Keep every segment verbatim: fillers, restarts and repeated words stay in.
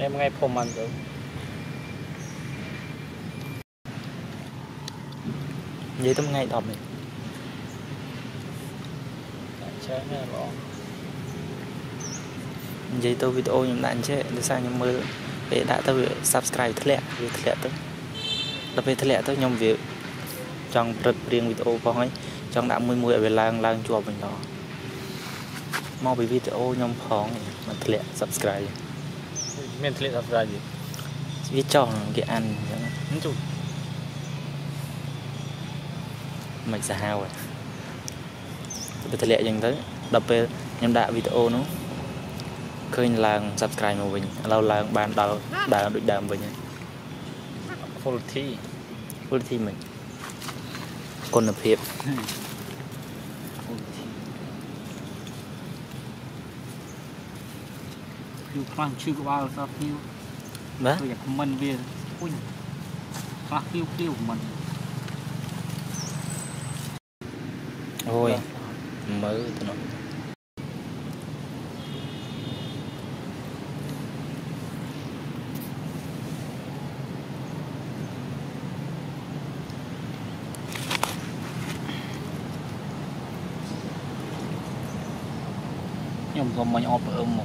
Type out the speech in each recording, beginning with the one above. em ngay phòng ăn rồi. Vậy tôi ngay đọc này. Chết rồi bỏ. Vậy tôi video nhầm đạn chết, để sao nhầm mơ. Để đã tôi subscribe thật lẹ, vì thật lẹ tôi. Đập về thật lẹ tôi nhầm việc. Trong rất riêng video có ấy. Trong đã mươi mươi ở về làng, làng chùa mình đó. Mau bị video nhầm phóng này. Mà thật lẹ subscribe. Mình thật lẹ subscribe gì? Vì cho nó cái ăn. Nói chung mày xa hào rồi. Tôi thật lệ dành tới. Đập về nhằm đạ video nó. Khơi là subscribe của mình. Lâu là bạn đào đào đụi đàm mình. Full thi Full thi mình. Còn nập hiệp. Full thi. Dù khoảng chưa có bao giờ phiêu. Bá? Tôi có mần về. Ui. Phá phiêu phiêu của mình. Thôi, mới tụi nó. Nhưng mà mình ọp ở một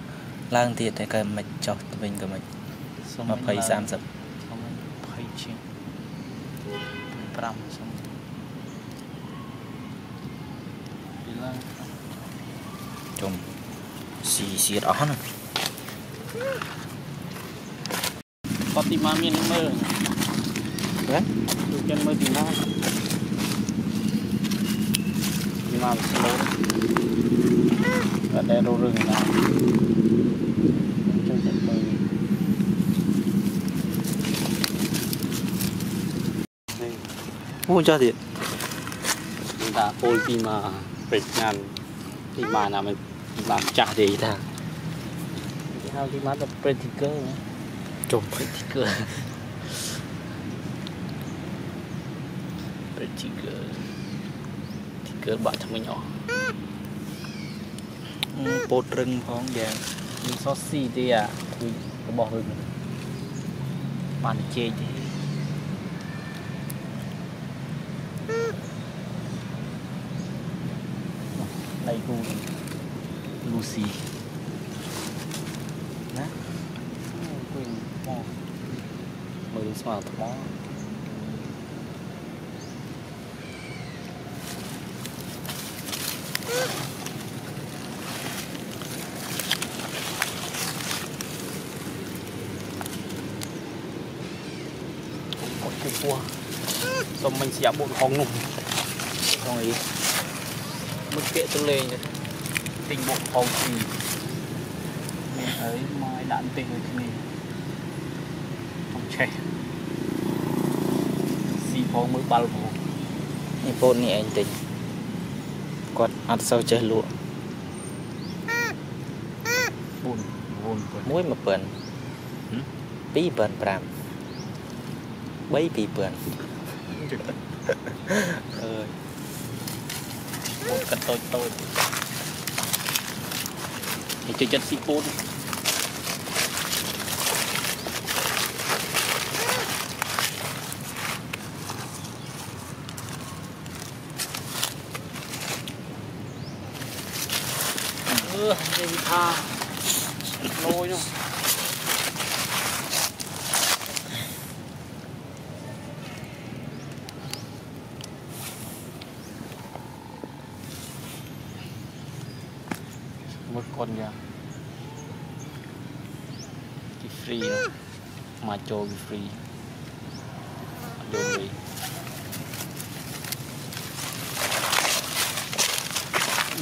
lang thiệt thì cần mình chọc mình của mình mà phải giảm dần phải chín trăm xong chung xì xì đó nữa có tìm mà miền mơ đấy được chân mơ tìm ra tìm mà slow và đây rô rừng nào chơi chân mơ không cho thiệt chúng ta ôi tìm mà bệnh ngàn tìm mà nào mình làm chả để ý thằng thì hao tìm mà tập practical nữa trông phải thích cơ phải thích cơ thích cơ bạn thằng mình nhỏ bột rừng phong vàng mình xót xì thế à thì có bỏ rừng bạn chê thế đây cô Lucy đó mới đi xóa thỏa có cái cua xong mình sẽ bộn khó ngủ xong ấy bức kệ tôi lên tình bộn khó gì mình thấy mai đạn tình rồi thì mình xì phó mới bao bố cái bột này anh tính còn ăn sâu chơi lụa bùn bùn mũi một bẩn bí bẩn bảm bấy bí bẩn bột cắt tôi tôi thì chơi chất xì bột đây bị tha lôi luôn một con kìa. Cái free đó. Mà trôi cái free. Đường đi.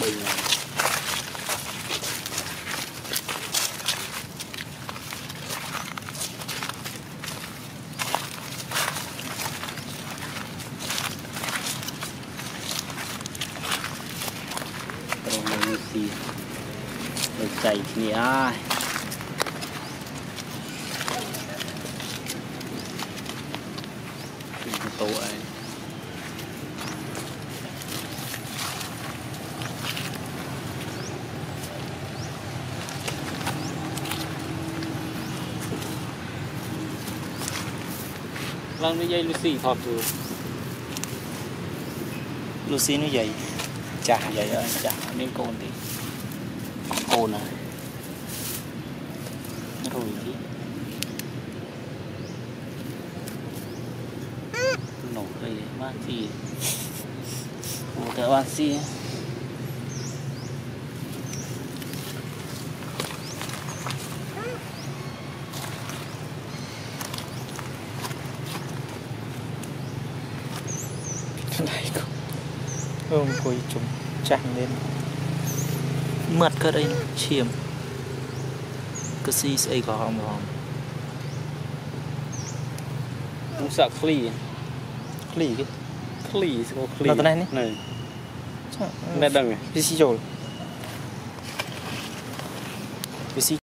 Bình này. Chạy thì ai tội lần nó dây Lucy thọt rồi Lucy nó dây chả dây ơi chả nên cồn đi cồn à rồi đi nổ đây mát gì của cái oan si này không không quay chúng chạm lên mật cơ đây chìm cơ si xây có hòm hòm cũng sợ khỉ khỉ cái khỉ có khỉ là này này này đằng này cái si rồi cái si